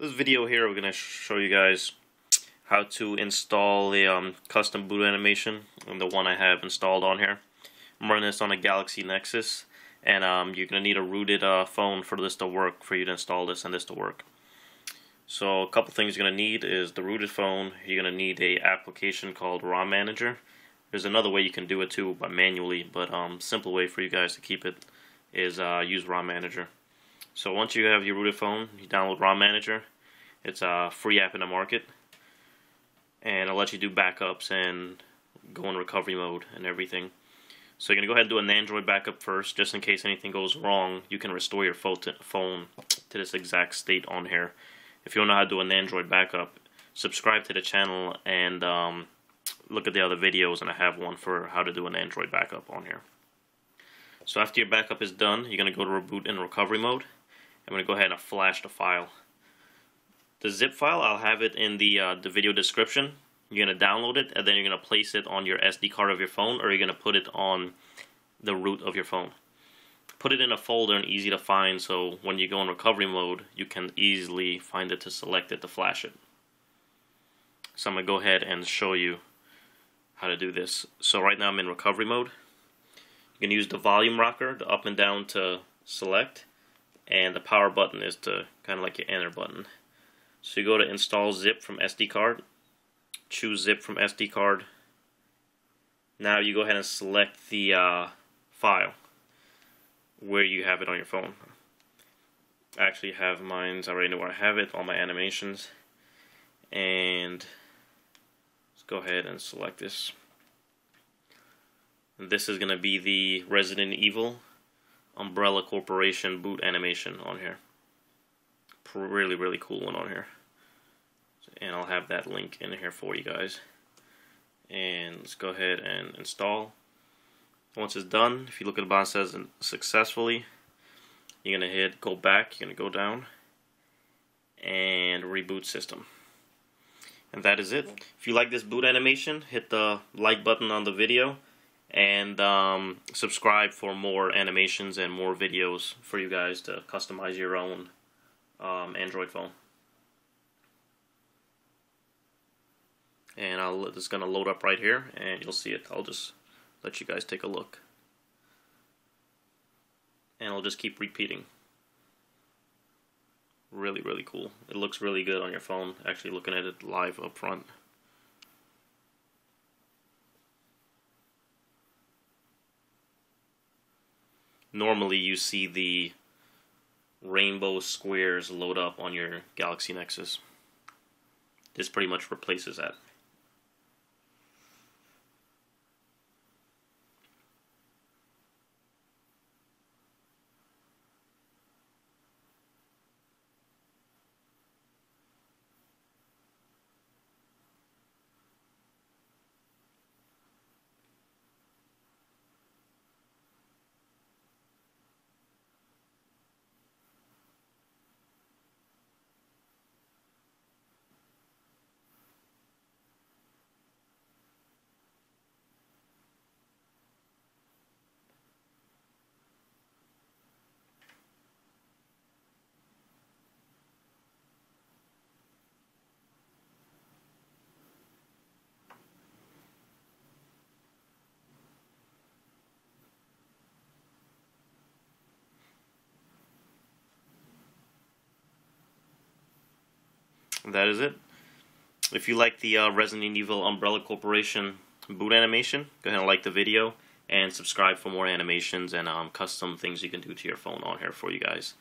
This video here, we're gonna show you guys how to install a custom boot animation, and the one I have installed on here. I'm running this on a Galaxy Nexus, and you're gonna need a rooted phone for this to work, for you to install this and this to work. So a couple things you're gonna need is the rooted phone. You're gonna need a application called ROM Manager. There's another way you can do it too, by manually, but simple way for you guys to keep it is use ROM Manager. So once you have your rooted phone, you download ROM Manager. It's a free app in the market, and it'll let you do backups and go in recovery mode and everything. So you're gonna go ahead and do an Android backup first, just in case anything goes wrong. You can restore your phone to this exact state on here. If you don't know how to do an Android backup, subscribe to the channel and look at the other videos, and I have one for how to do an Android backup on here. So after your backup is done, you're gonna go to reboot in recovery mode. I'm gonna go ahead and flash the file. The zip file, I'll have it in the video description. You're gonna download it, and then you're gonna place it on your SD card of your phone, or you're gonna put it on the root of your phone. Put it in a folder and easy to find, so when you go in recovery mode, you can easily find it to select it to flash it. So I'm gonna go ahead and show you how to do this. So right now I'm in recovery mode. You can use the volume rocker, the up and down to select, and the power button is to kind of like your enter button. So you go to install zip from SD card, choose zip from SD card. Now you go ahead and select the file where you have it on your phone. I actually have mine, I already know where I have it, all my animations. And let's go ahead and select this. And this is going to be the Resident Evil Umbrella Corporation boot animation on here. Really, really cool one on here. And I'll have that link in here for you guys. And let's go ahead and install. Once it's done, if you look at the bottom, it says successfully. You're going to hit go back, you're going to go down, and reboot system. And that is it. If you like this boot animation, hit the like button on the video, and subscribe for more animations and more videos for you guys to customize your own Android phone. And it's gonna load up right here, and you'll see it. I'll just let you guys take a look, and I'll just keep repeating. Really, really cool. It looks really good on your phone, actually looking at it live up front. Normally you see the rainbow squares load up on your Galaxy Nexus. This pretty much replaces that. That is it. If you like the Resident Evil Umbrella Corporation boot animation, go ahead and like the video and subscribe for more animations and custom things you can do to your phone on here for you guys.